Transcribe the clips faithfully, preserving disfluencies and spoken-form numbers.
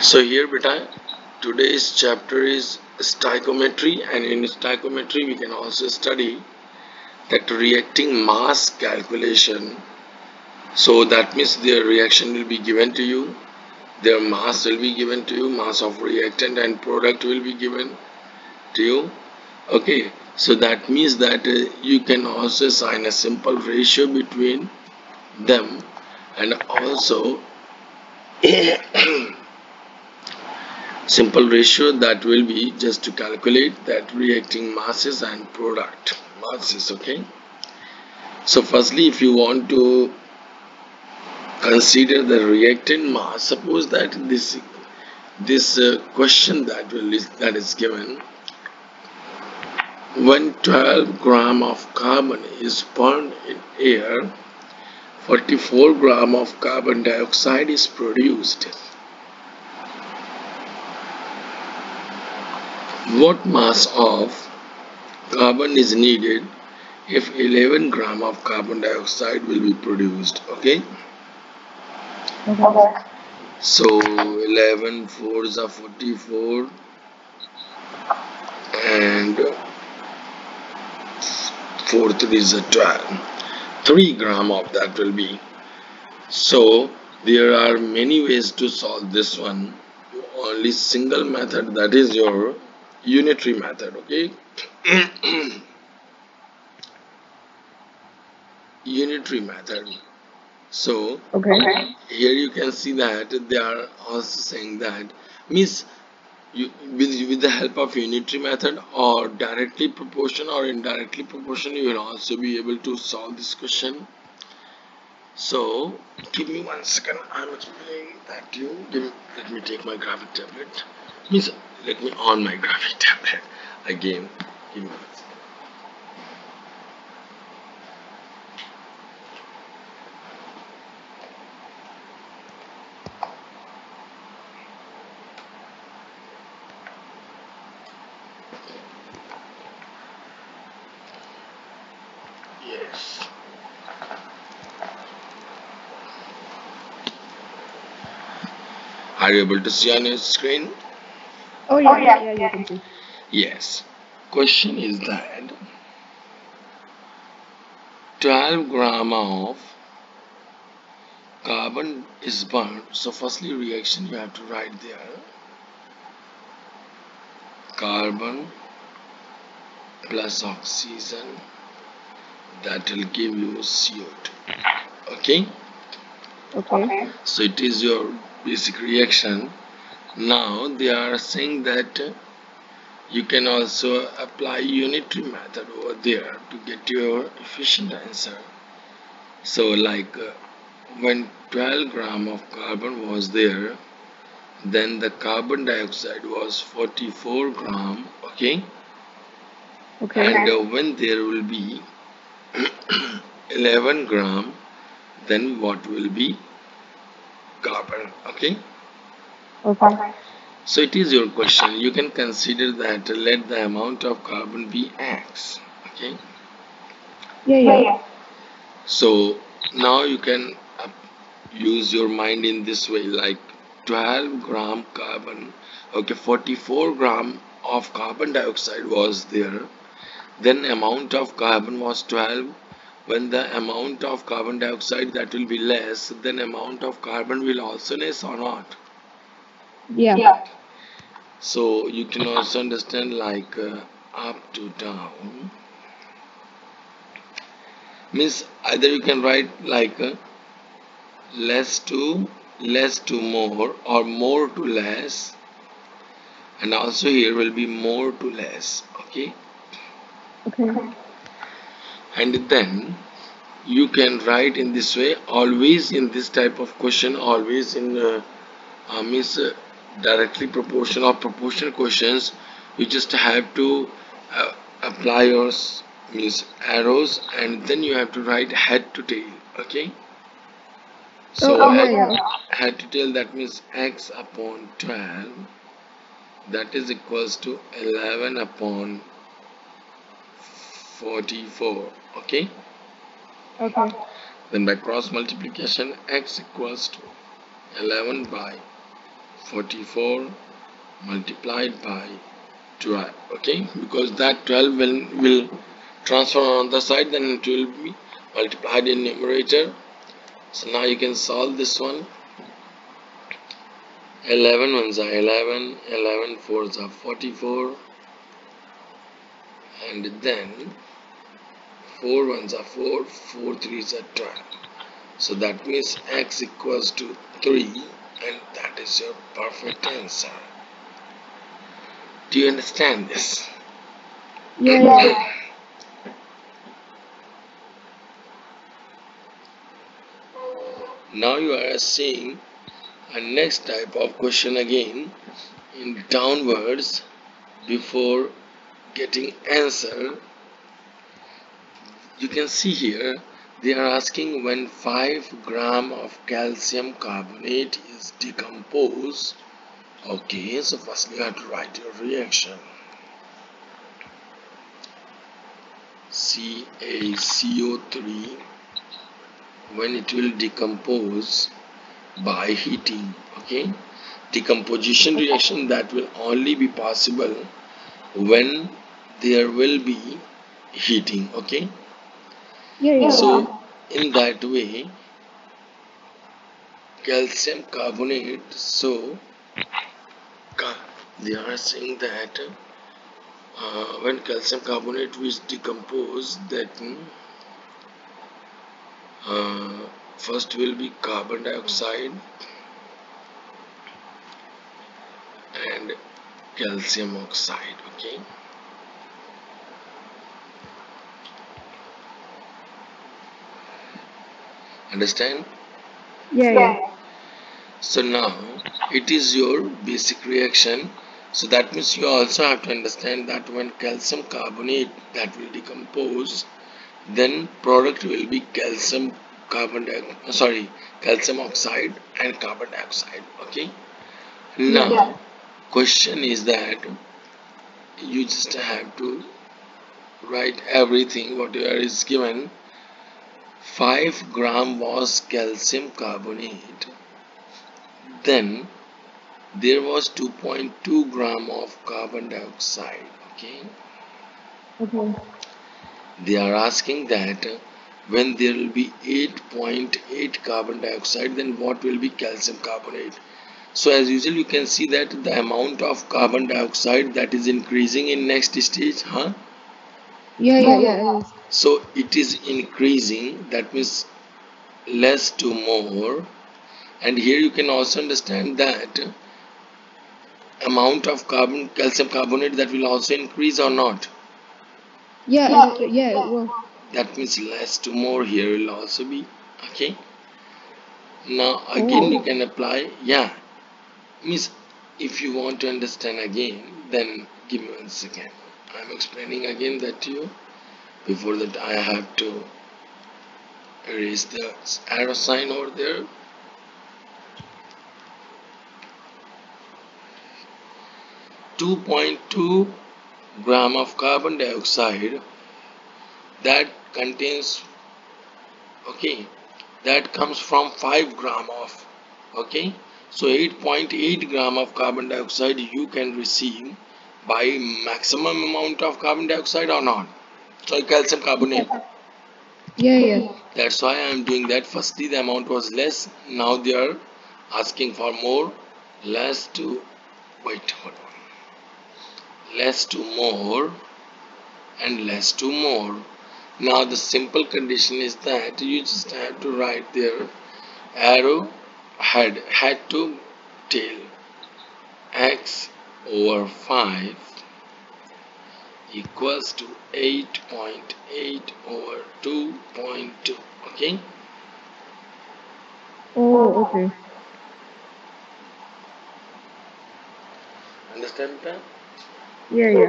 So here beta, today's chapter is stoichiometry, and in stoichiometry we can also study that reacting mass calculation. So that means their reaction will be given to you, their mass will be given to you, mass of reactant and product will be given to you. Okay, so that means that uh, you can also assign a simple ratio between them, and also simple ratio that will be just to calculate that reacting masses and product masses. Okay, so firstly, if you want to consider the reactant mass, suppose that this this uh, question that will is, that is given, when twelve gram of carbon is burned in air, forty-four gram of carbon dioxide is produced. What mass of carbon is needed if eleven gram of carbon dioxide will be produced? Okay, okay. So eleven fours are forty-four, and four threes are twelve. Three gram of that will be. So there are many ways to solve this one. Only single method, that is your unitary method. Okay, unitary method. So okay, here you can see that they are also saying that means you with, with the help of unitary method or directly proportion or indirectly proportion, you will also be able to solve this question. So give me one second, I'm explaining that to you. Give me, let me take my graphic tablet. Means let me on my graphic tablet again. Give me one second. Yes. Are you able to see on your screen? Oh yeah, oh, yeah. yeah, you can see. Yes. Question is that twelve gram of carbon is burned. So firstly, reaction you have to write there. Carbon plus oxygen, that will give you C O two. Okay? Okay. So it is your basic reaction. Now they are saying that you can also apply unitary method over there to get your efficient answer. So like uh, when twelve gram of carbon was there, then the carbon dioxide was forty-four gram. Okay, okay. And uh, when there will be eleven gram, then what will be carbon? Okay. Okay. So it is your question. You can consider that let the amount of carbon be X. Okay. Yeah, yeah. So now you can use your mind in this way, like twelve gram carbon. Okay, forty-four gram of carbon dioxide was there. Then amount of carbon was twelve. When the amount of carbon dioxide that will be less, then amount of carbon will also less or not? Yeah. Yeah. So you can also understand like uh, up to down means either you can write like uh, less to less to more, or more to less, and also here will be more to less. Okay. Okay. And then you can write in this way. Always in this type of question, always in uh, uh, means uh, directly proportional or proportional questions, you just have to uh, apply your means arrows, and then you have to write head to tail. Okay. So oh, head, yeah. head to tail, that means X upon twelve, that is equals to eleven upon forty-four. Okay. Okay. Then by cross multiplication, X equals to eleven by forty-four multiplied by twelve, okay, because that twelve will, will transform on the side, then it will be multiplied in numerator. So now you can solve this one. eleven ones are eleven, eleven fours are forty-four, and then four ones are four, four threes are twelve. So that means x equals to three, and that is your perfect answer. Do you understand this? Yeah. Now you are seeing a next type of question again in downwards. Before getting answer, you can see here they are asking, when five grams of calcium carbonate is decomposed. Okay, so first you have to write your reaction. C a C O three, when it will decompose by heating, okay, decomposition reaction that will only be possible when there will be heating, okay. Yeah. So in that way calcium carbonate, so they are saying that uh, when calcium carbonate is decomposed, that uh, first will be carbon dioxide and calcium oxide, okay. Understand? Yeah, yeah. So now it is your basic reaction. So that means you also have to understand that when calcium carbonate that will decompose, then product will be calcium carbon dioxide, sorry, calcium oxide and carbon dioxide, okay. Now yeah. Question is that you just have to write everything whatever is given. Five grams was calcium carbonate, then there was two point two grams of carbon dioxide, okay? Okay, they are asking that when there will be eight point eight carbon dioxide, then what will be calcium carbonate? So as usual you can see that the amount of carbon dioxide that is increasing in next stage, huh? Yeah, yeah, yeah. So it is increasing, that means less to more. And here you can also understand that amount of carbon calcium carbonate that will also increase or not. Yeah, yeah, yeah, it will. That means less to more here will also be, okay. Now again oh. you can apply, yeah, means if you want to understand again, then give me one second. I'm explaining again that to you. Before that I have to erase the arrow sign over there. two point two grams of carbon dioxide that contains, okay, that comes from five grams of, okay, so eight point eight grams of carbon dioxide you can receive by maximum amount of carbon dioxide or not. So calcium carbonate. Yeah, yeah. That's why I am doing that. Firstly the amount was less. Now they are asking for more. Less to, wait, hold on. Less to more and less to more. Now the simple condition is that you just have to write there arrow head, head to tail, x over five equals to eight point eight over two point two, okay. Oh, okay. Understand that? Yeah, yeah.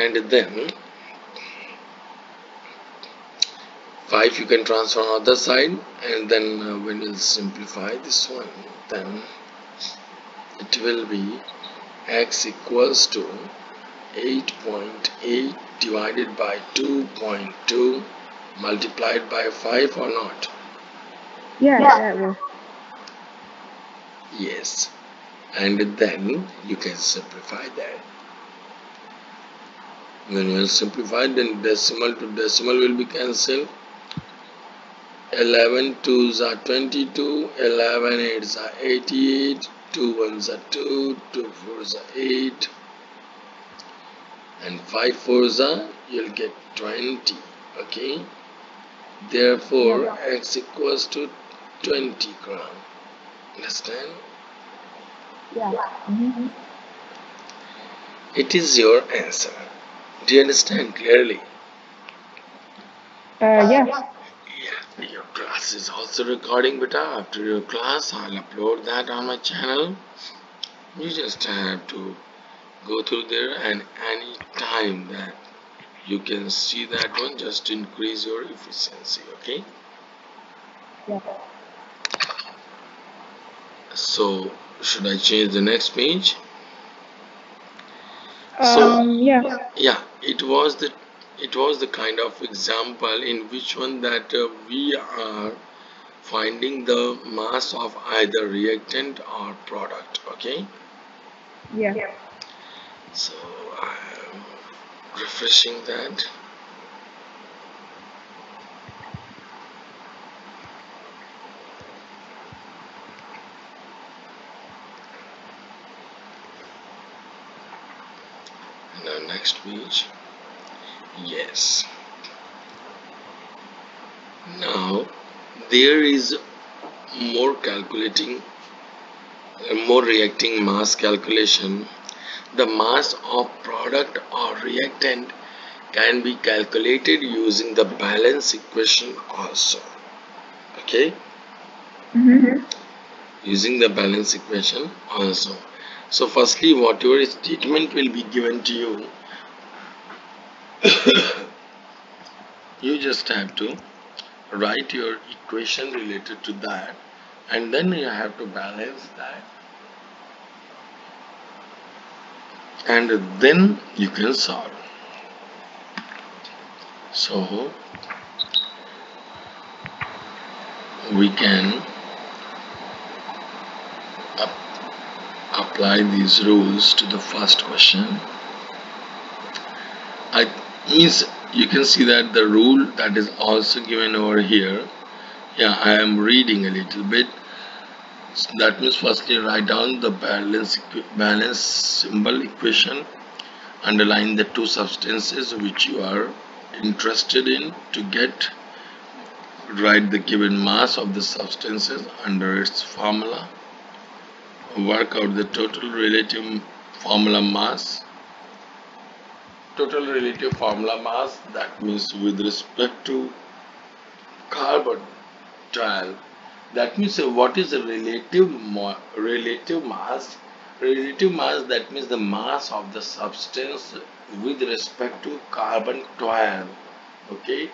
And then five you can transfer on the other side, and then uh, when you simplify this one, then it will be x equals to eight point eight divided by two point two multiplied by five or not? Yeah, yeah. yes, and then you can simplify that. When you will simplify, then decimal to decimal will be cancelled. eleven twos are twenty-two, eleven eights are eighty-eight, two ones are two, two fours are eight, and five fours are, you'll get twenty. Okay, therefore yeah, yeah. X equals to twenty gram. Understand? Yeah. Mm-hmm. It is your answer. Do you understand clearly? Uh, yeah. Yeah. Your class is also recording, but after your class, I'll upload that on my channel. You just have to go through there, and any time that you can see that one, just increase your efficiency. Okay? Yeah. So, should I change the next page? So, um, yeah. Yeah, it was the it was the kind of example in which one that uh, we are finding the mass of either reactant or product. Okay. Yeah. Yeah. So I'm refreshing that. Next page. Yes. Now there is more calculating, more reacting mass calculation. The mass of product or reactant can be calculated using the balance equation also. Okay. Mm-hmm. Using the balance equation also. So firstly, whatever statement will be given to you, you just have to write your equation related to that, and then you have to balance that, and then you can solve. So we can up, apply these rules to the first question. I means you can see that the rule that is also given over here. Yeah, I am reading a little bit. So that means firstly write down the balance balance symbol equation, underline the two substances which you are interested in to get, write the given mass of the substances under its formula, work out the total relative formula mass. Total relative formula mass, that means with respect to carbonyl, that means what is the relative relative mass relative mass that means the mass of the substance with respect to carbon twelve. Okay,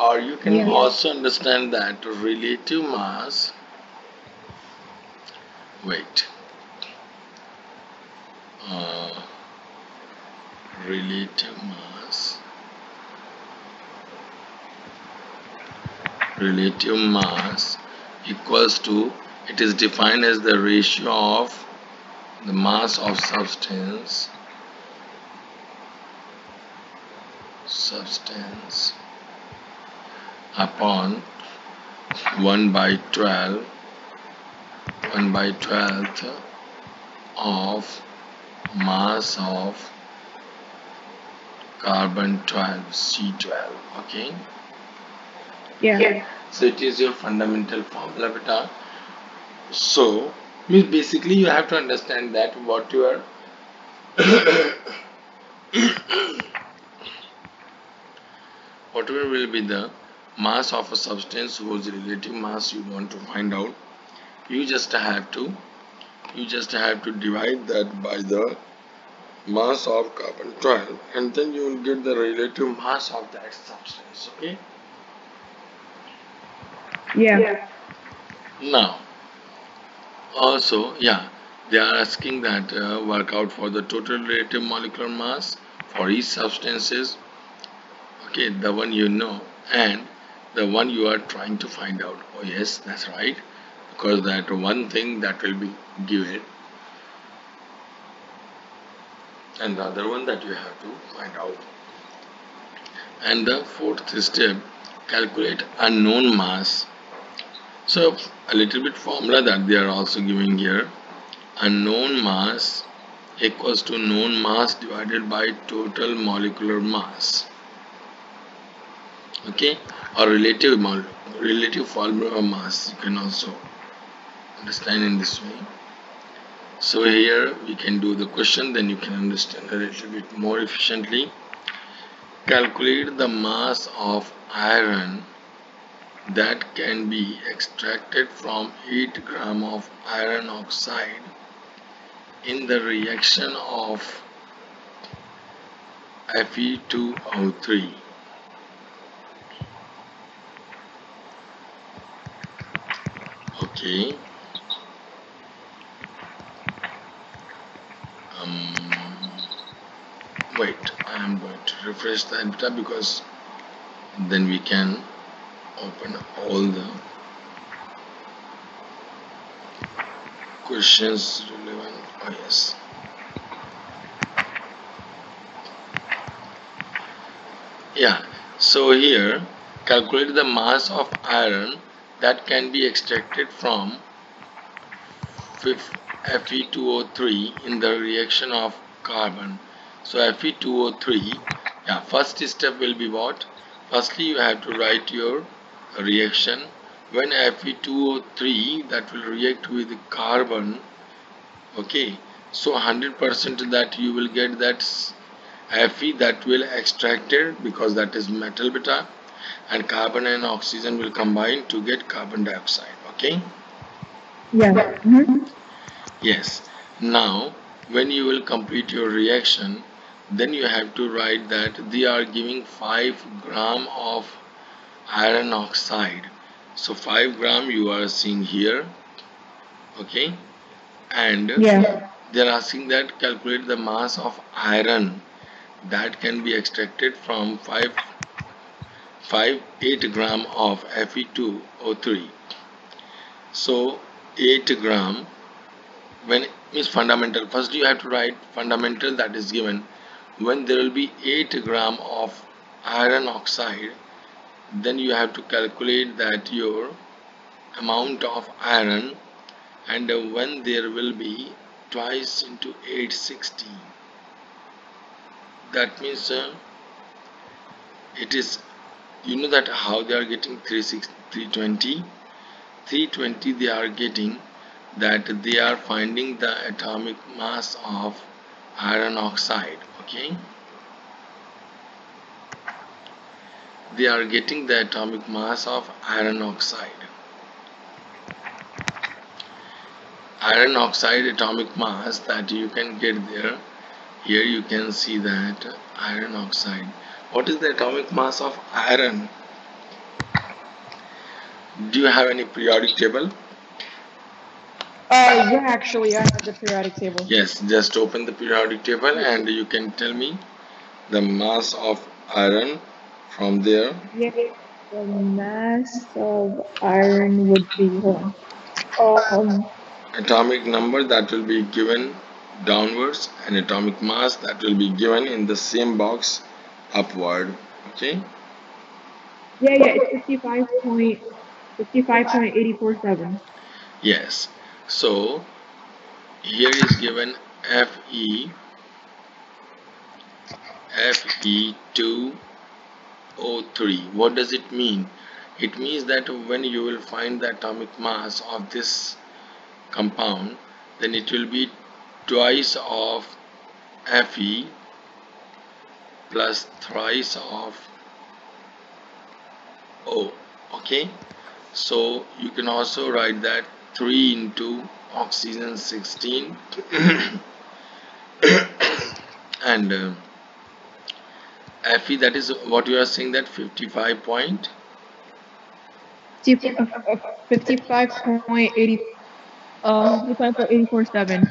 or you can yeah. also understand that relative mass wait uh, relative mass relative mass equals to, it is defined as the ratio of the mass of substance substance upon one by twelve one by twelfth of mass of carbon twelve, C twelve. Okay. Yeah. Yeah. So it is your fundamental formula, beta. So means basically you have to understand that what you are whatever will be the mass of a substance whose relative mass you want to find out, you just have to you just have to divide that by the mass of carbon twelve, and then you will get the relative mass of that substance. Okay. Yeah. Yeah. Now also yeah they are asking that uh, work out for the total relative molecular mass for each substances. Okay, the one you know and the one you are trying to find out. Oh yes, that's right. because that one thing that will be given and the other one that you have to find out. And the fourth step, calculate unknown mass. So a little bit formula that they are also giving here. Unknown mass equals to known mass divided by total molecular mass. Okay, or relative relative formula of mass, you can also understand in this way. So here we can do the question, then you can understand a little bit more efficiently. Calculate the mass of iron that can be extracted from eight grams of iron oxide in the reaction of F E two O three. Okay. Um, wait, I am going to refresh the data because then we can open all the questions relevant. Oh yes. Yeah. So here, calculate the mass of iron that can be extracted from F E two O three in the reaction of carbon. So F E two O three, yeah, first step will be what? Firstly, you have to write your reaction. When F E two O three, that will react with carbon, okay, so one hundred percent that you will get that Fe that will extracted, because that is metal beta, and carbon and oxygen will combine to get carbon dioxide. Okay, yeah. Mm-hmm. Yes. Now when you will complete your reaction, then you have to write that they are giving five grams of iron oxide. So five grams you are seeing here. Okay, and yeah, they are asking that calculate the mass of iron that can be extracted from five five eight grams of F E two O three. So eight grams, when is fundamental, first you have to write fundamental that is given. When there will be eight grams of iron oxide, then you have to calculate that your amount of iron, and when there will be twice into eight sixty, that means uh, it is, you know that how they are getting three twenty, they are getting that they are finding the atomic mass of iron oxide. Okay, they are getting the atomic mass of iron oxide. Iron oxide atomic mass that you can get there. Here you can see that iron oxide. What is the atomic mass of iron? Do you have any periodic table? Uh, yeah, actually I have the periodic table. Yes, just open the periodic table and you can tell me the mass of iron from there. Yeah, the mass of iron would be one. Um, atomic number that will be given downwards, and atomic mass that will be given in the same box upward. Okay. Yeah, yeah, it's fifty-five point eight four seven. Yes. So here is given Fe F E two O three. What does it mean? It means that when you will find the atomic mass of this compound, then it will be twice of Fe plus thrice of O. Okay, so you can also write that three into oxygen sixteen and uh, Fe, that is what you are saying, that fifty-five point eight four seven.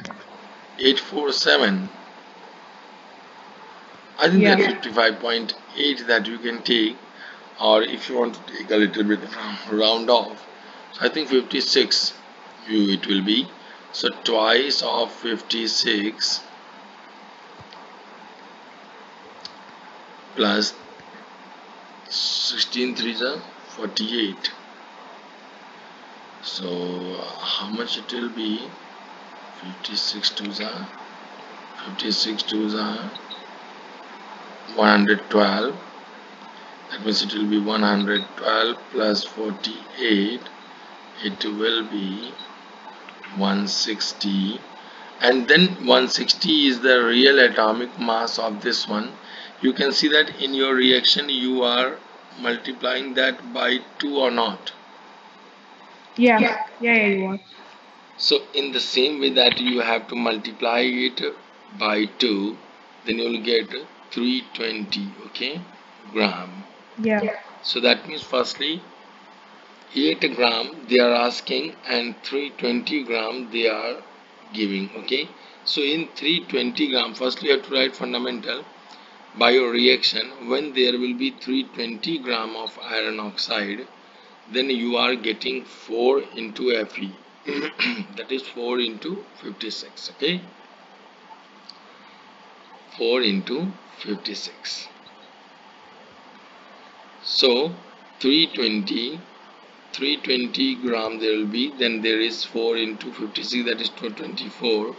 eight forty-seven. I think yeah, that fifty-five point eight that you can take, or if you want to take a little bit round off, so I think fifty-six. u it will be. So twice of fifty-six plus sixteen threes are forty-eight. So how much it will be? fifty-six twos are fifty-six twos are one hundred twelve. That means it will be one hundred twelve plus forty-eight. It will be one hundred sixty, and then one hundred sixty is the real atomic mass of this one. You can see that in your reaction you are multiplying that by two or not. Yeah, yeah, yeah, yeah you are. So in the same way that you have to multiply it by two, then you will get three hundred twenty, okay, gram. Yeah. Yeah. So that means firstly eight gram they are asking and three hundred twenty gram they are giving, okay. So in three hundred twenty gram, firstly you have to write fundamental by your reaction. When there will be three hundred twenty gram of iron oxide, then you are getting four into Fe. That is four into fifty-six, okay, four into fifty-six. So three hundred twenty gram there will be, then there is four into fifty-six, that is two hundred twenty-four.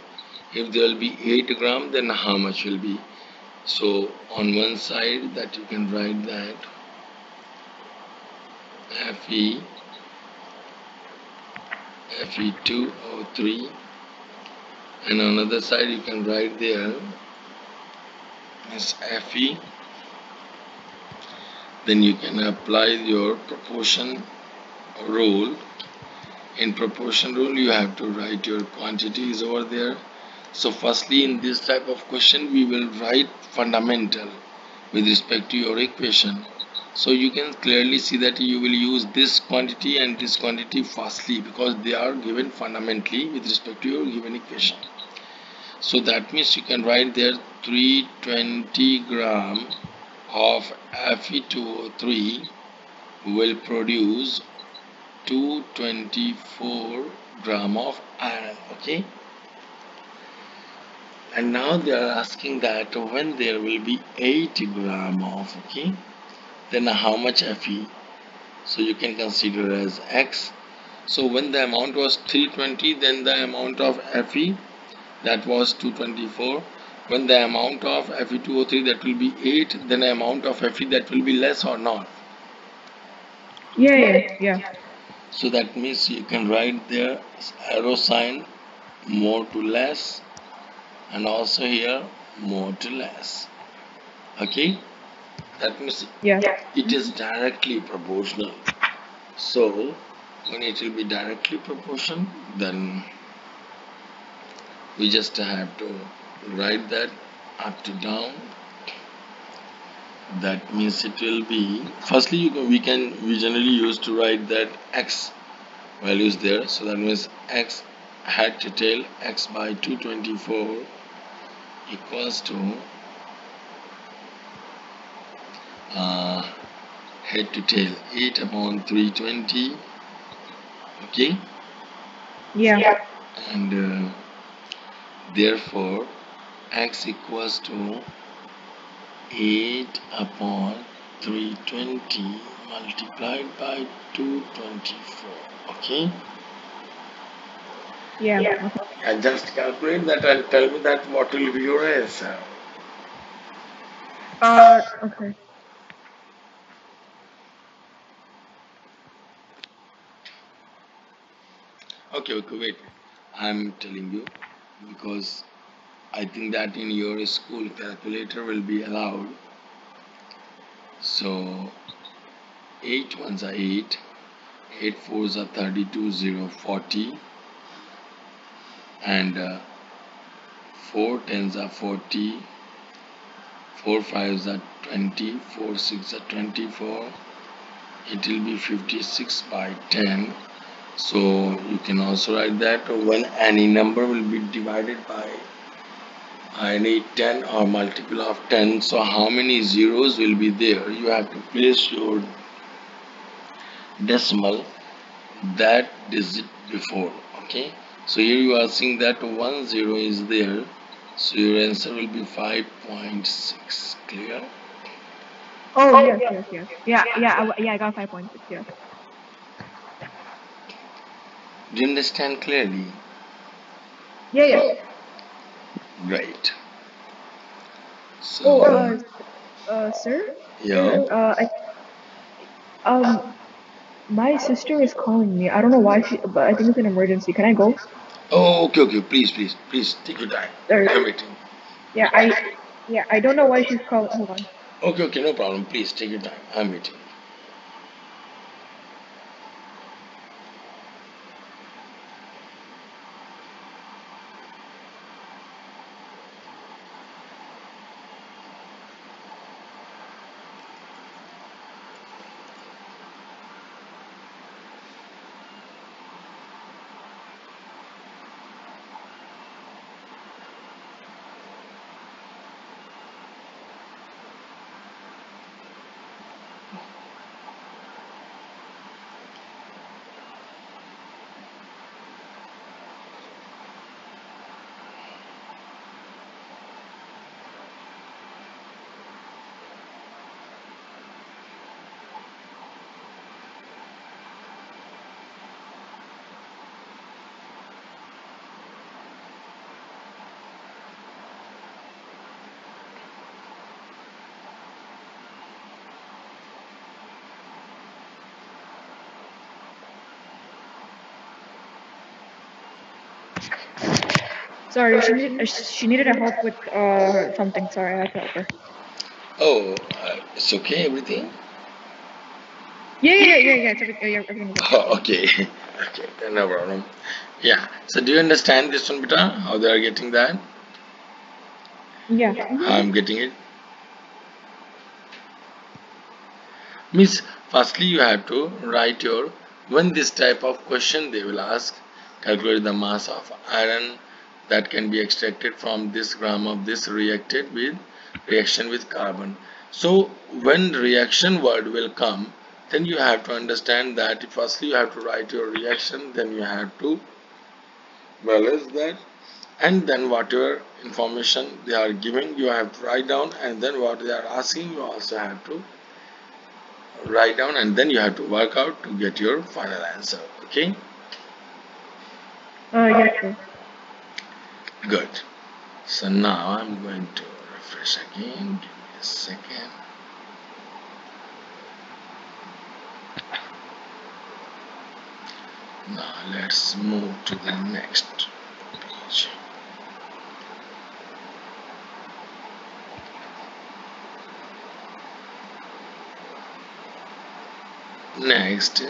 If there will be eight gram, then how much will be? So on one side that you can write that Fe Fe two O three, and on other side you can write there as Fe. Then you can apply your proportion rule. In proportion rule you have to write your quantities over there. So firstly in this type of question we will write fundamental with respect to your equation. So you can clearly see that you will use this quantity and this quantity firstly, because they are given fundamentally with respect to your given equation. So that means you can write there three hundred twenty gram of Fe two O three will produce two hundred twenty-four gram of iron, okay. And now they are asking that when there will be eight gram of, okay, then how much Fe? So you can consider as X. So when the amount was three hundred twenty, then the amount of Fe that was two hundred twenty-four. When the amount of Fe two O three that will be eight, then the amount of Fe that will be less or not? Yeah, yeah, yeah. So that means you can write there arrow sign more to less, and also here more to less, okay. That means yeah. It is directly proportional. So when it will be directly proportional, then we just have to write that up to down. That means it will be firstly you can, we can we generally used to write that X values there. So that means X head to tail, X by two hundred twenty-four equals to Uh, head to tail eight upon three hundred twenty, okay. Yeah. And uh, therefore X equals to eight upon three hundred twenty multiplied by two hundred twenty-four, okay. Yeah, yeah. I just calculate that and tell me that what will be your answer. Uh okay. Okay, okay, wait. I'm telling you because I think that in your school calculator will be allowed. So eight ones are eight, eight fours are thirty-two, zero forty, and uh, four tens are forty, four fives are twenty, four six are twenty-four. It will be fifty-six by ten. So you can also write that when any number will be divided by any ten or multiple of ten, so how many zeros will be there? You have to place your decimal that digit before, Okay, so here you are seeing that one zero is there, so your answer will be five point six. Clear? Oh, oh yes, yes, yes, yes. Yeah, yeah, yeah, I got five point six, yes. Do you understand clearly? Yeah, yeah. Right. So, oh, uh, uh, sir? Yeah. Uh, I, um, my sister is calling me. I don't know why she, but I think it's an emergency. Can I go? Oh, okay, okay. Please, please, please take your time. Sorry. I'm waiting. Yeah, I, yeah, I don't know why she's calling. Hold on. Okay, okay, no problem. Please take your time. I'm waiting. Sorry, she needed, she needed help with uh, something. Sorry, I had to help her. Oh, uh, it's okay, everything? Yeah, yeah, yeah, yeah, yeah, yeah, everything is okay. Oh, okay, okay, no problem. Yeah, so do you understand this one better? How they are getting that? Yeah. How I'm getting it? Miss, firstly you have to write your, when this type of question they will ask, calculate the mass of iron that can be extracted from this gram of this reacted with reaction with carbon. So when reaction word will come, then you have to understand that firstly you have to write your reaction, then you have to balance that, and then whatever information they are giving you have to write down, and then what they are asking you also have to write down, and then you have to work out to get your final answer. Okay? Oh, yes, sir. Good. So now I'm going to refresh again. Give me a second. Now let's move to the next page. Next,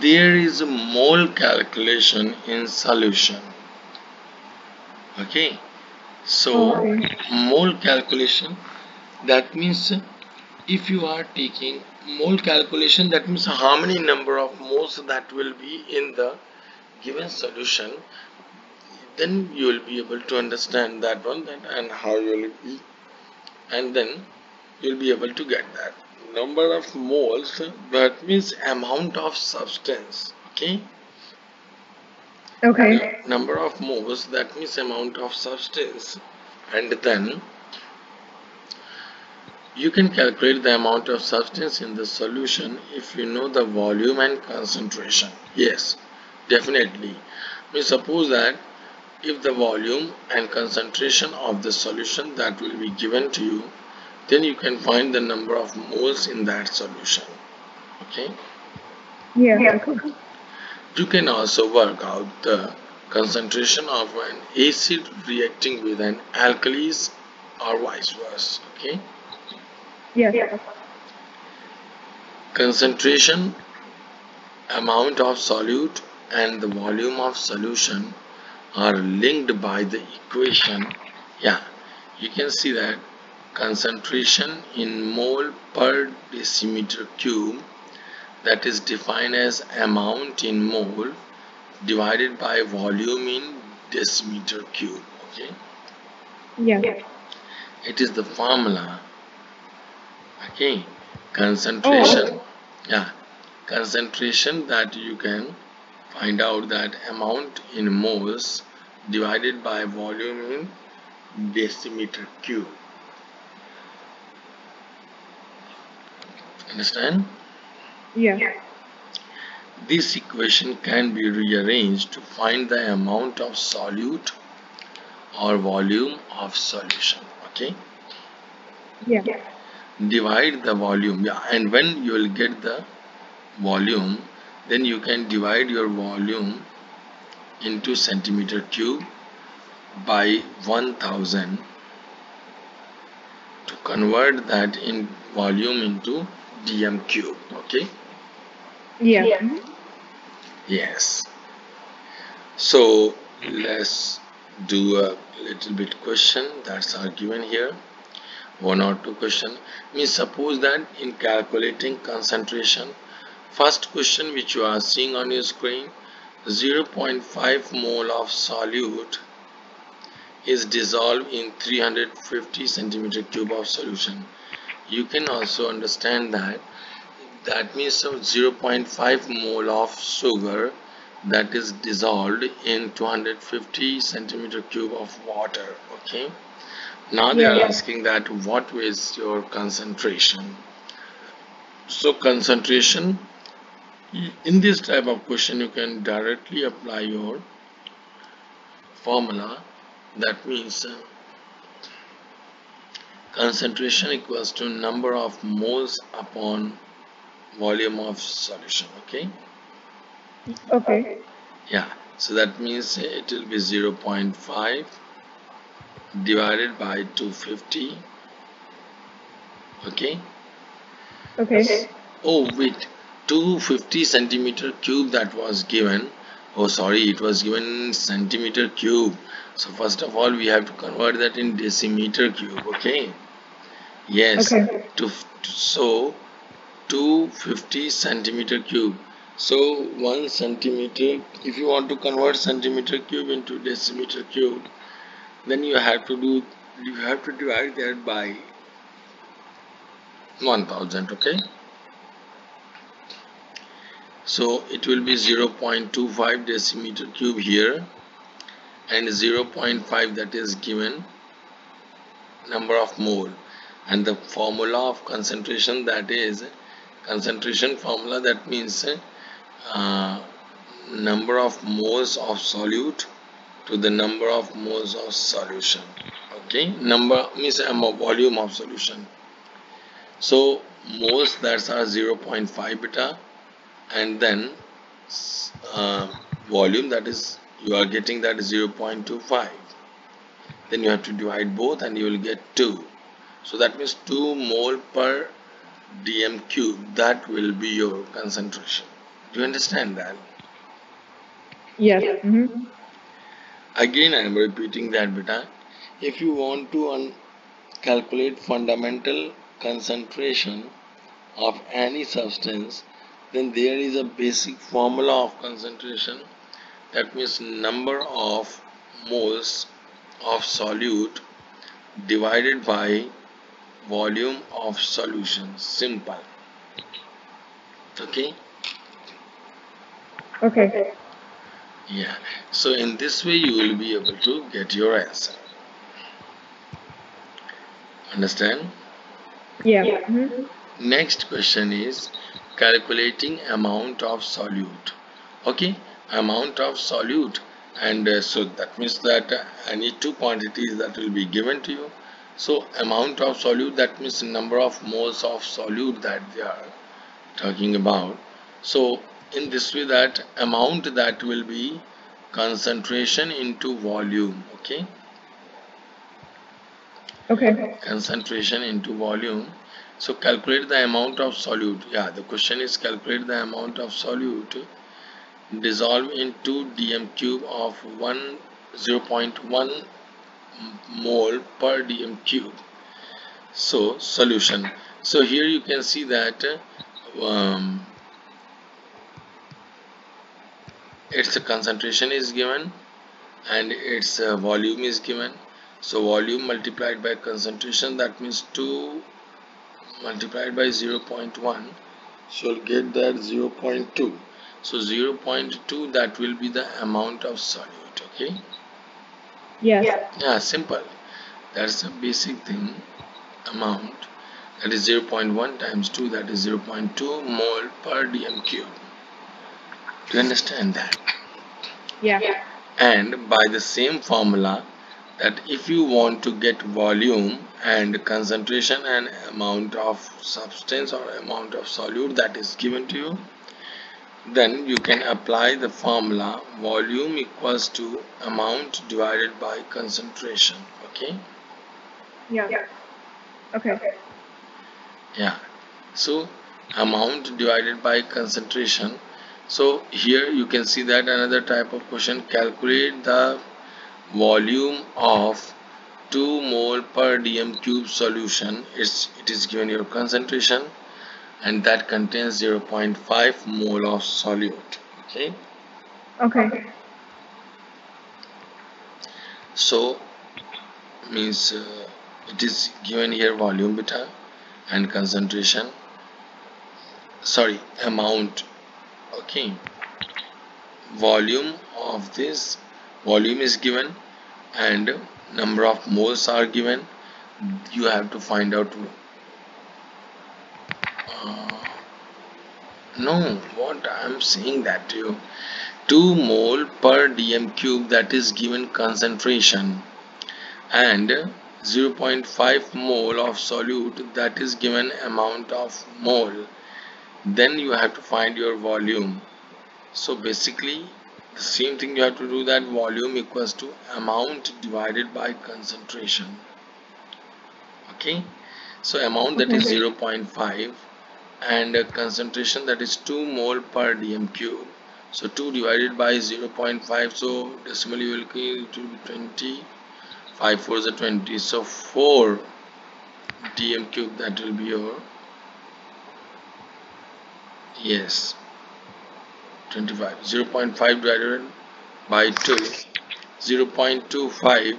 there is a mole calculation in solution. Okay, so okay. Mole calculation, that means if you are taking mole calculation, that means how many number of moles that will be in the given solution, then you will be able to understand that one, that and how you will be, and then you will be able to get that number of moles, that means amount of substance. Okay. Okay. Uh, number of moles, that means amount of substance, and then you can calculate the amount of substance in the solution if you know the volume and concentration. Yes, definitely. We suppose that if the volume and concentration of the solution that will be given to you, then you can find the number of moles in that solution. Okay? Yeah. Yeah. You can also work out the concentration of an acid reacting with an alkalis or vice versa. Okay? Yeah. Yeah. Concentration, amount of solute, and the volume of solution are linked by the equation. Yeah, you can see that concentration in mole per decimeter cube, that is defined as amount in mole divided by volume in decimeter cube. Okay? Yeah. It is the formula. Okay? Concentration. Oh, okay. Yeah. Concentration that you can find out that amount in moles divided by volume in decimeter cube. Understand? Yeah. This equation can be rearranged to find the amount of solute or volume of solution. Okay. Yeah. Divide the volume. Yeah. And when you will get the volume, then you can divide your volume into centimeter cube by one thousand to convert that in volume into dm cube. Okay. Yeah. Yeah. Yes. So let's do a little bit question that's are given here, one or two question. Means suppose that in calculating concentration, first question which you are seeing on your screen, zero point five mole of solute is dissolved in three hundred fifty centimeter cube of solution. You can also understand that that means so zero point five mole of sugar that is dissolved in two hundred fifty centimeter cube of water. Okay, now they yeah, are yeah. asking that what is your concentration. So concentration, in this type of question you can directly apply your formula. That means uh, concentration equals to number of moles upon volume of solution. Okay. Okay. Yeah. So that means it will be zero point five divided by two hundred fifty. Okay. Okay. Yes. Oh wait, two hundred fifty centimeter cube that was given. Oh sorry, it was given centimeter cube. So first of all, we have to convert that in decimeter cube. Okay. Yes. Okay. To, so two hundred fifty centimeter cube. So one centimeter, if you want to convert centimeter cube into decimeter cube, then you have to do you have to divide that by one thousand. Okay, so it will be zero point two five decimeter cube here, and zero point five that is given number of mole, and the formula of concentration, that is concentration formula, that means uh, number of moles of solute to the number of moles of solution. Okay, number means volume of solution. So moles, that's are zero point five beta, and then uh, volume, that is you are getting that is zero point two five. Then you have to divide both and you will get two. So that means two mole per dm cube, that will be your concentration. Do you understand that? Yes. Mm-hmm. Again, I am repeating that beta. If you want to un calculate fundamental concentration of any substance, then there is a basic formula of concentration. That means number of moles of solute divided by volume of solution. Simple. Okay. Okay. Yeah. So in this way you will be able to get your answer. Understand? Yeah. Yeah. Mm-hmm. Next question is calculating amount of solute. Okay, amount of solute, and uh, so that means that uh, any two quantities that will be given to you. So amount of solute, that means number of moles of solute that they are talking about. So in this way, that amount, that will be concentration into volume. Okay. Okay. Concentration into volume. So calculate the amount of solute. Yeah, the question is calculate the amount of solute dissolved in two dm cube of one zero point one mole per dm cube. So solution. So here you can see that um, its concentration is given and its uh, volume is given. So volume multiplied by concentration, that means two multiplied by zero point one, so you'll get that zero point two. So zero point two, that will be the amount of solute. Okay. Yes. Yeah. Yeah, simple. That's the basic thing. Amount, that is zero point one times two, that is zero point two mole per dm cube. Do you understand that? Yeah. Yeah. And by the same formula, that if you want to get volume and concentration and amount of substance or amount of solute that is given to you, then you can apply the formula volume equals to amount divided by concentration. Okay. Yeah, yeah. Okay. Okay. Yeah, so amount divided by concentration. So here you can see that another type of question, calculate the volume of two mole per dm cube solution. It's, it is given your concentration, and that contains zero point five mole of solute. Okay. Okay. Okay. So means uh, it is given here volume beta and concentration, sorry, amount. Okay. Volume of this, volume is given and number of moles are given. You have to find out. Uh, no, what I am saying that to you, two mole per dm cube, that is given concentration, and zero point five mole of solute, that is given amount of mole. Then you have to find your volume. So basically the same thing you have to do, that volume equals to amount divided by concentration. Okay. So amount, that is zero point five, and concentration, that is two mole per dm cube. So two divided by zero point five, so decimally will be twenty. five fours are twenty, so four dm cube, that will be your, yes, twenty-five. zero point five divided by two, zero point two five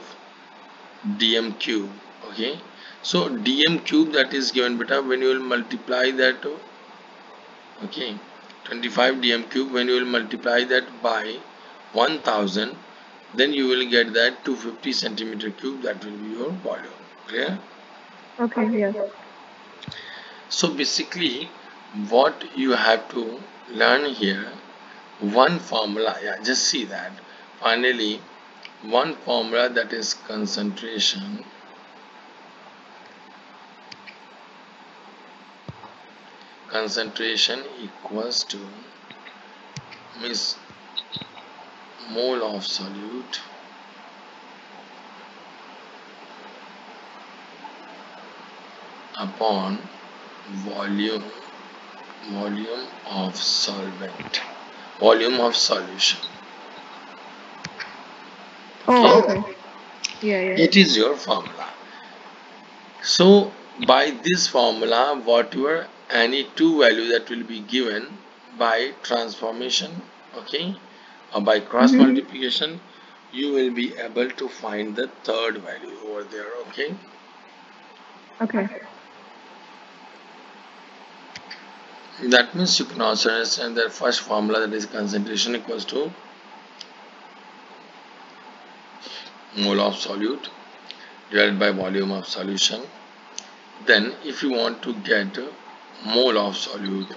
dm cube. Okay. So dm cube, that is given beta, when you will multiply that, okay, twenty-five dm cube, when you will multiply that by one thousand, then you will get that two hundred fifty centimeter cube, that will be your volume. Clear? Okay. Yes. So basically what you have to learn here, one formula, yeah, just see that finally one formula, that is concentration concentration equals to means mole of solute upon volume volume of solvent, volume of solution. Oh, okay. Okay. Yeah, yeah. It is your formula. So by this formula, whatever any two value that will be given by transformation, okay, or by cross multiplication, mm-hmm, you will be able to find the third value over there. Okay. Okay. That means you can also understand the first formula, that is concentration equals to mole of solute divided by volume of solution. Then if you want to get mole of solute,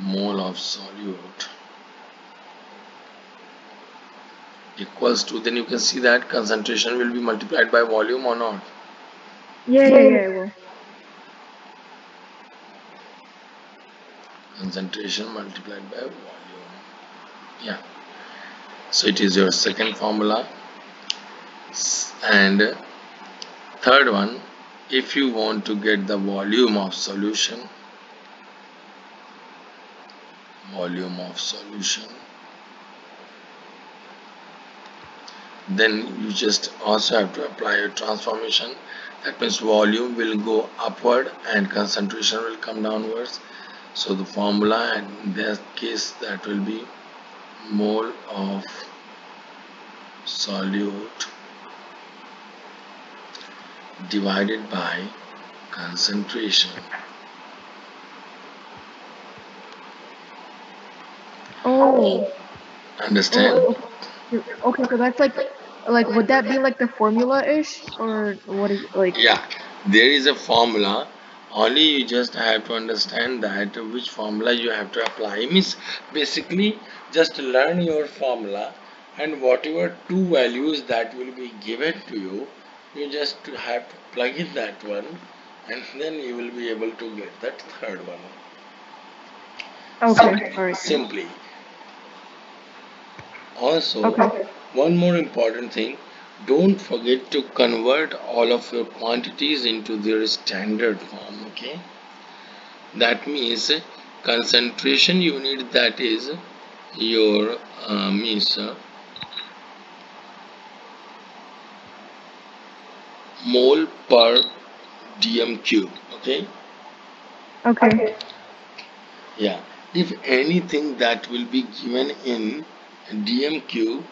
mole of solute equals to, then you can see that concentration will be multiplied by volume or not. Yeah, yeah, yeah. Well. Concentration multiplied by volume. Yeah. So it is your second formula. And third one, if you want to get the volume of solution, volume of solution, then you just also have to apply a transformation. That means volume will go upward and concentration will come downwards. So the formula, in that case, that will be mole of solute divided by concentration. Oh. Understand? Okay, so that's like, like would that be like the formula-ish, or what is like? Yeah, there is a formula. Only you just have to understand that which formula you have to apply. Means basically just learn your formula, and whatever two values that will be given to you, you just have to plug in that one, and then you will be able to get that third one. Okay. Simply. Right. Simply. Also, okay. One more important thing. Don't forget to convert all of your quantities into their standard form, okay? That means concentration unit, that is your uh, means uh, mole per dm cube, okay? Okay. Yeah, if anything that will be given in dm cube,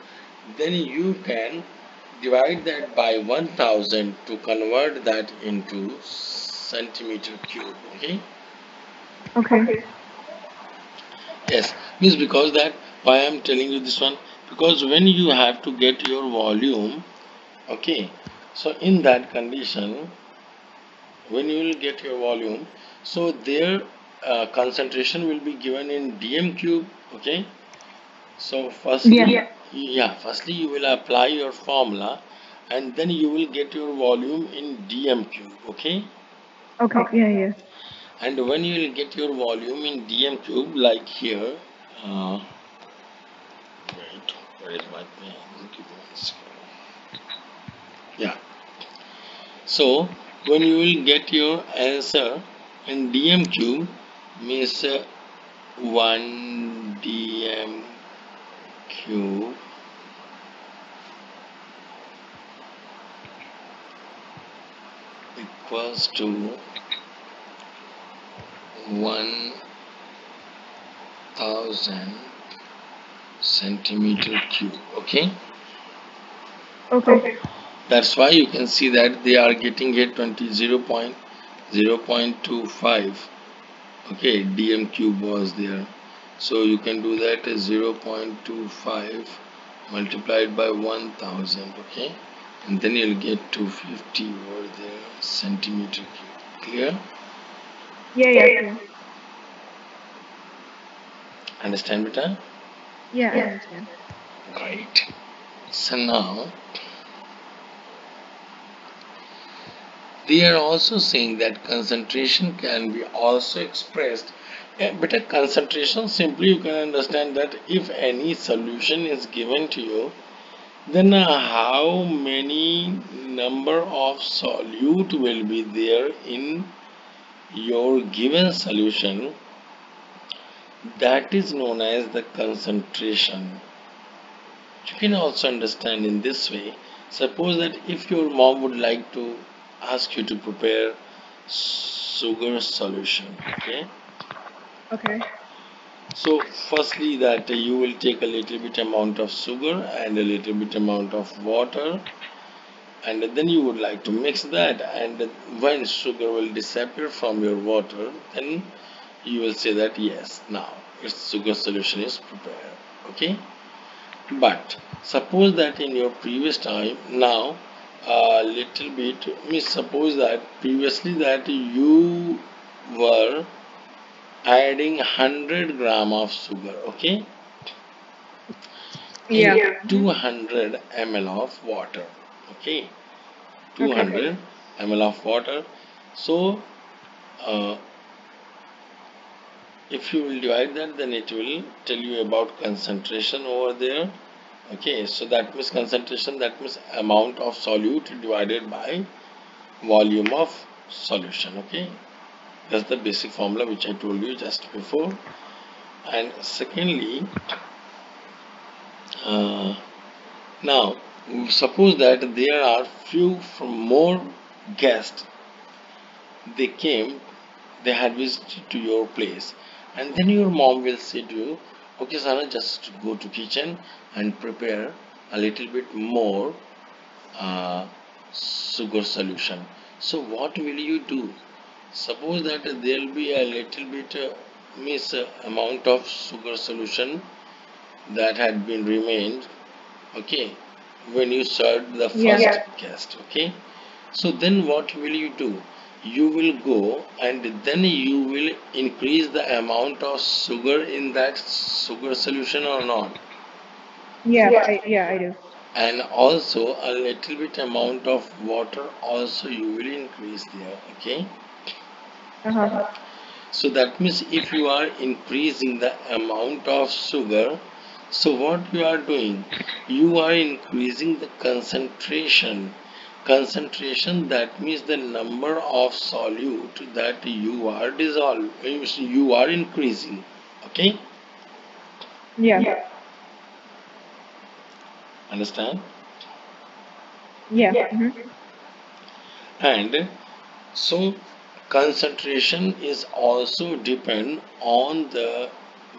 then you can divide that by one thousand to convert that into centimeter cube, okay? Okay. Yes, means because that, why I am telling you this one, because when you have to get your volume, okay, so in that condition, when you will get your volume, so their uh, concentration will be given in dm cube, okay? So firstly, yeah. yeah, firstly you will apply your formula, and then you will get your volume in dm cube, okay? Okay, yeah, yeah. And when you will get your volume in dm cube, like here, uh, wait, where is my pen? Yeah. So when you will get your answer in dm cube, means uh, one dm cube equals to one thousand centimeter cube, okay? Okay. That's why you can see that they are getting here twenty, zero point zero point two five, okay? Dm cube was there. So you can do that as zero point two five multiplied by one thousand, okay? And then you'll get two hundred fifty over there, centimeter cube. Clear? Yeah, yeah, yeah. Understand better? Yeah, yeah. I understand. Right. So now, they are also saying that concentration can be also expressed. Yeah, better concentration, simply you can understand that if any solution is given to you, then uh, how many number of solute will be there in your given solution, that is known as the concentration. You can also understand in this way. Suppose that if your mom would like to ask you to prepare sugar solution, okay? Okay. So firstly that uh, you will take a little bit amount of sugar and a little bit amount of water, and then you would like to mix that, and when sugar will disappear from your water, then you will say that yes, now its sugar solution is prepared, okay? But suppose that in your previous time, now a little bit, means suppose that previously that you were adding one hundred gram of sugar, okay? Yeah. And two hundred milliliters of water, okay? two hundred milliliters of water. So, uh, if you will divide that, then it will tell you about concentration over there, okay? So, that means concentration, that means amount of solute divided by volume of solution, okay? That's the basic formula which I told you just before. And secondly, uh, now suppose that there are few from more guests, they came, they had visited to your place, and then your mom will say to you, okay Sana, just go to kitchen and prepare a little bit more uh, sugar solution. So what will you do? Suppose that there will be a little bit means uh, amount of sugar solution that had been remained, okay, when you served the first yeah. cast, okay. So then what will you do? You will go and then you will increase the amount of sugar in that sugar solution or not? Yeah, yeah, I, yeah, I do. And also a little bit amount of water also you will increase there, okay? Uh-huh. So that means if you are increasing the amount of sugar, so what you are doing? You are increasing the concentration. Concentration, that means the number of solute that you are dissolving, you are increasing, okay? Yeah. yeah. Understand? Yeah. yeah. Mm-hmm. And so concentration is also depend on the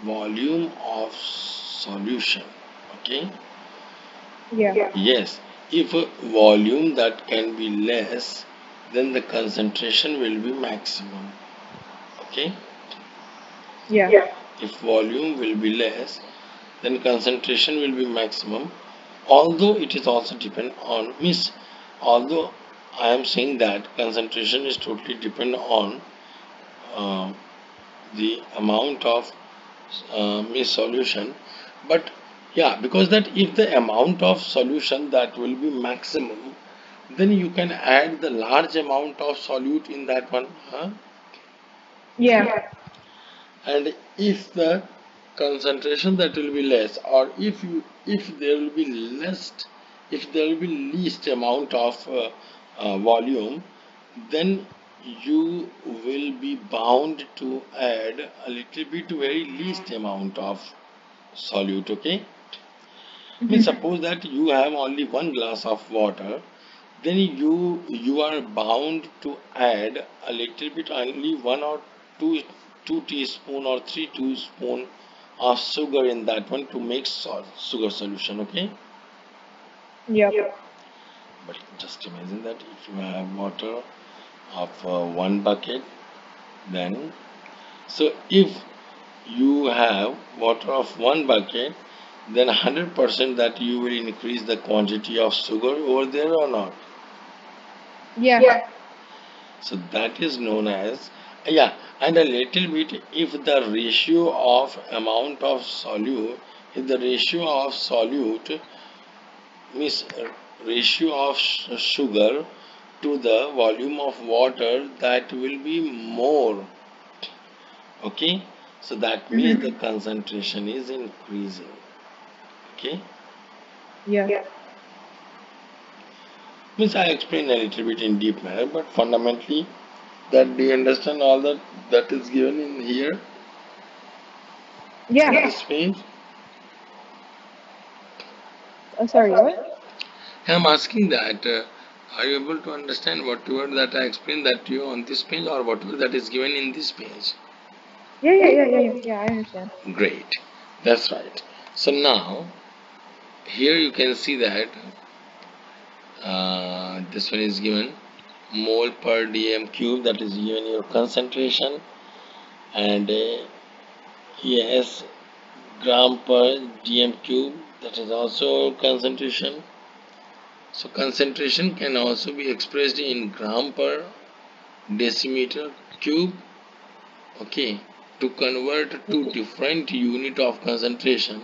volume of solution, okay? Yeah. yeah. Yes. If a volume that can be less, then the concentration will be maximum, okay? Yeah. yeah. If volume will be less, then concentration will be maximum. Although it is also depend on means, although I am saying that concentration is totally depend on uh, the amount of uh, means solution, but yeah, because that if the amount of solution that will be maximum, then you can add the large amount of solute in that one, huh? Yeah. yeah. And if the concentration that will be less, or if you if there will be less, if there will be least amount of uh, uh, volume, then you will be bound to add a little bit very least amount of solute, okay? Mm-hmm. Means suppose that you have only one glass of water, then you you are bound to add a little bit, only one or two two teaspoon or three teaspoon of sugar in that one to make salt sugar solution, okay? Yep. Yep. But just imagine that if you have water of uh, one bucket, then so if you have water of one bucket, then one hundred percent that you will increase the quantity of sugar over there or not? Yeah. yeah. So that is known as, yeah, and a little bit if the ratio of amount of solute, if the ratio of solute means ratio of sugar to the volume of water, that will be more, okay? So that means mm-hmm. the concentration is increasing, okay? Yeah. yeah. Means I explain a little bit in deep manner, but fundamentally, that do you understand all that that is given in here? Yeah. This means? Oh, sorry, what? I'm asking that, uh, are you able to understand whatever that I explained that to you on this page or whatever that is given in this page? Yeah, yeah, yeah, yeah, yeah, yeah, I understand. Great, that's right. So now, here you can see that uh, this one is given mole per dm cube, that is given your concentration, and uh, yes, gram per dm cube, that is also concentration. So concentration can also be expressed in gram per decimeter cube, okay? To convert to different unit of concentration,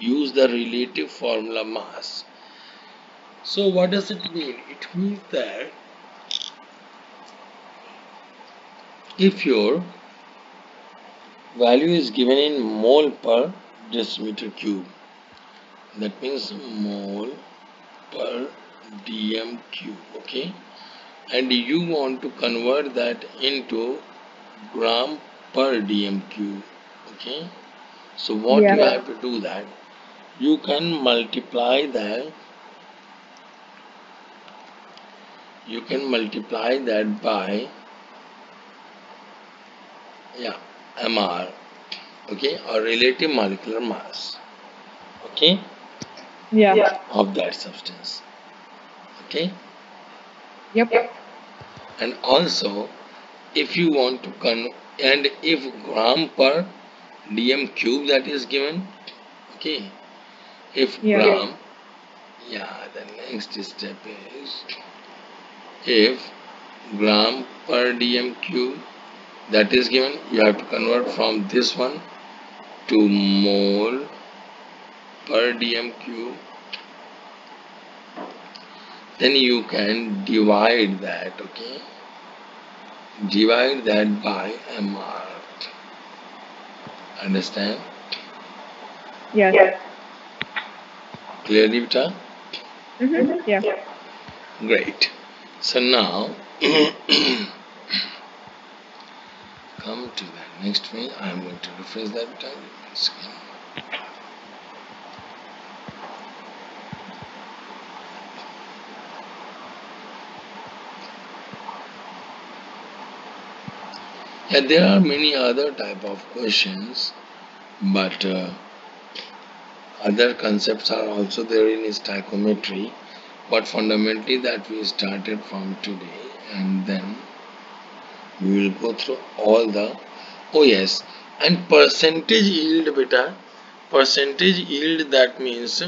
use the relative formula mass. So what does it mean? It means that if your value is given in mole per decimeter cube, that means mole per dm cube, okay? And you want to convert that into gram per dm cube, okay? So what yeah. you have to do that, you can multiply that, you can multiply that by yeah, M R, okay, or relative molecular mass, okay? Yeah. yeah. Of that substance, okay? Yep. And also, if you want to con and if gram per dm cube that is given, okay, if yeah. gram, yeah, the next step is if gram per dm cube that is given, you have to convert from this one to mole per dm cube. Then you can divide that, okay, divide that by M R. Understand? Yes. Yes. Clearly, beta? Mm-hmm. Yeah. Great. So now come to the next page. I am going to reference that time. And there are many other type of questions, but uh, other concepts are also there in stoichiometry, but fundamentally that we started from today, and then we will go through all the, oh yes, and percentage yield, beta, percentage yield, that means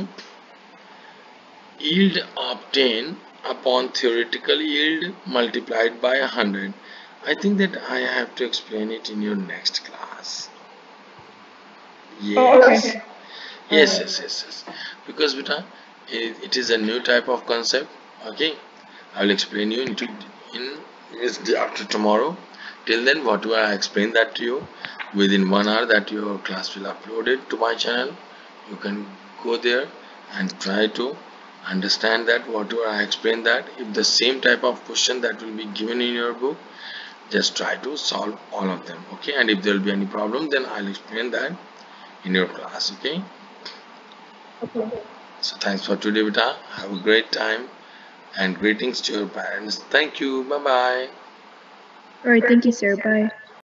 yield obtained upon theoretical yield multiplied by one hundred. I think that I have to explain it in your next class. Yes. Oh, okay. Yes, yes, yes, yes. Because beta, it, it is a new type of concept. Okay, I will explain you into in yes, after tomorrow. Till then, whatever I explain that to you, within one hour that your class will upload it to my channel. You can go there and try to understand that whatever I explain that. If the same type of question that will be given in your book, just try to solve all of them, okay? And if there will be any problem, then I'll explain that in your class, okay? Okay. So thanks for today, beta. Have a great time and greetings to your parents. Thank you. Bye bye. All right. Thank you, sir. Bye.